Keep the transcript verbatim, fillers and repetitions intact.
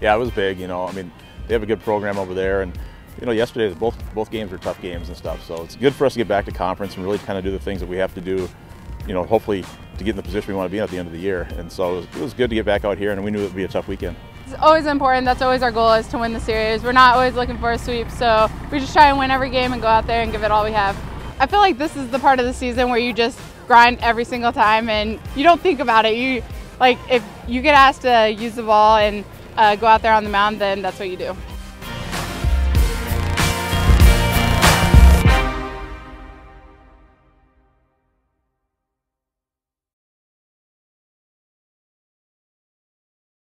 Yeah, it was big, you know. I mean, they have a good program over there, and you know, yesterday both both games were tough games and stuff. So it's good for us to get back to conference and really kind of do the things that we have to do, you know, hopefully to get in the position we want to be in at the end of the year. And so it was, it was good to get back out here, and we knew it would be a tough weekend. It's always important. That's always our goal, is to win the series. We're not always looking for a sweep, so we just try and win every game and go out there and give it all we have. I feel like this is the part of the season where you just grind every single time and you don't think about it. You, like, if you get asked to use the ball and uh, go out there on the mound, then that's what you do.